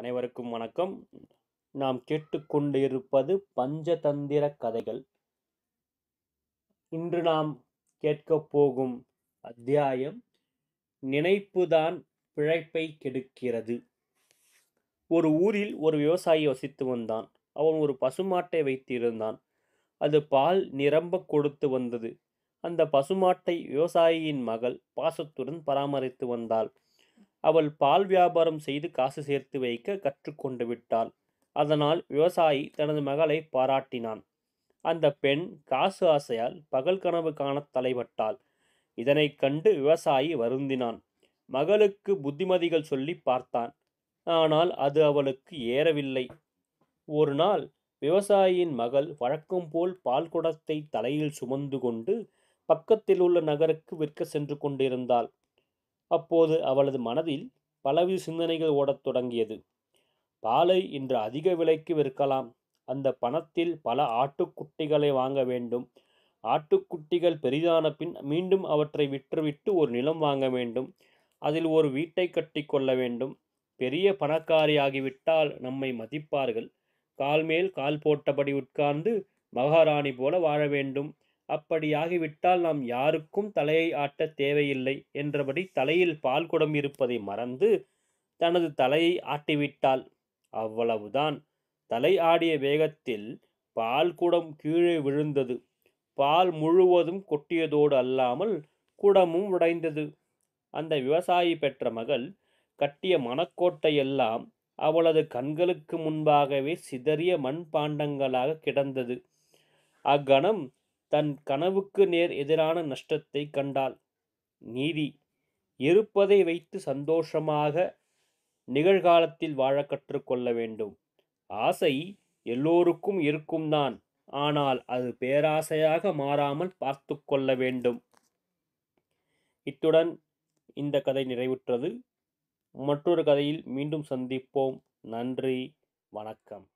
அனைவருக்கும் வணக்கம். நாம் கேட்டுக்கொண்டு இருப்பது பஞ்சதந்திர கதைகள். இன்று நாம் கேட்க போகும் அத்தியாயம் நினைப்புதான் பிழைப்பை கெடுக்கிறது. ஒரு ஊரில் ஒரு விவசாயி வசித்து வந்தான். அவன் ஒரு பசுமாட்டை வைத்திருந்தான். அது பால் நிரம்ப கொடுத்து வந்தது. அந்த பசுமாட்டை விவசாயியின் மகள் பாசத்துடன் பராமரித்து வந்தாள். அவள் பால் வியாபாரம் செய்து காசு சேர்த்து வைக்க கற்றுக்கொண்டு விட்டாள். அதனால் விவசாயி தனது மகளை பாராட்டினான். அந்த பெண் காசு ஆசையால் பகல் கனவு காணத் தலைப்பட்டாள். இதனை கண்டு விவசாயி வருந்தினான். மகளுக்கு புத்திமதிகள் சொல்லி பார்த்தான். ஆனால் அது அவளுக்கு ஏறவில்லை. ஒரு நாள் விவசாயியின் மகள் வழக்கம் போல் பால் குடத்தை தலையில் சுமந்து கொண்டு பக்கத்தில் உள்ள நகருக்கு விற்க சென்று கொண்டிருந்தாள். அப்போது அவளது மனதில் பலவித சிந்தனைகள் ஓடத் தொடங்கியது. பாலை இன்று அதிக விலைக்கு விற்கலாம். அந்த பணத்தில் பல ஆட்டுக்குட்டிகளை வாங்க வேண்டும். ஆட்டுக்குட்டிகள் பெரிதான பின் மீண்டும் அவற்றை விற்றுவிட்டு ஒரு நிலம் வாங்க வேண்டும். அதில் ஒரு வீட்டை கட்டி கொள்ள வேண்டும். பெரிய பணக்காரியாகிவிட்டால் நம்மை மதிப்பார்கள். கால் மேல் கால் போட்டபடி உட்கார்ந்து மகாராணி போல வாழ வேண்டும். அப்படியாகிவிட்டால் நாம் யாருக்கும் தலையை ஆட்ட தேவையில்லை என்றபடி தலையில் பால் குடம் இருப்பதை மறந்து தனது தலையை ஆட்டிவிட்டாள். அவ்வளவுதான். தலை ஆடிய வேகத்தில் பால் குடம் கீழே விழுந்தது. பால் முழுவதும் கொட்டியதோடு அல்லாமல் குடமும் உடைந்தது. அந்த விவசாயி பெற்ற மகள் கட்டிய மணக்கோட்டையெல்லாம் அவளது கண்களுக்கு முன்பாகவே சிதறிய மண்பாண்டங்களாக கிடந்தது. அக்கணம் தன் கனவுக்கு நேர் எதிரான நஷ்டத்தை கண்டாள். நீதி இருப்பதை வைத்து சந்தோஷமாக நிகழ்காலத்தில் வாழ கற்றுக்கொள்ள வேண்டும். ஆசை எல்லோருக்கும் இருக்கும்தான். ஆனால் அது பேராசையாக மாறாமல் பார்த்து கொள்ள வேண்டும். இத்துடன் இந்த கதை நிறைவுற்றது. மற்றொரு கதையில் மீண்டும் சந்திப்போம். நன்றி, வணக்கம்.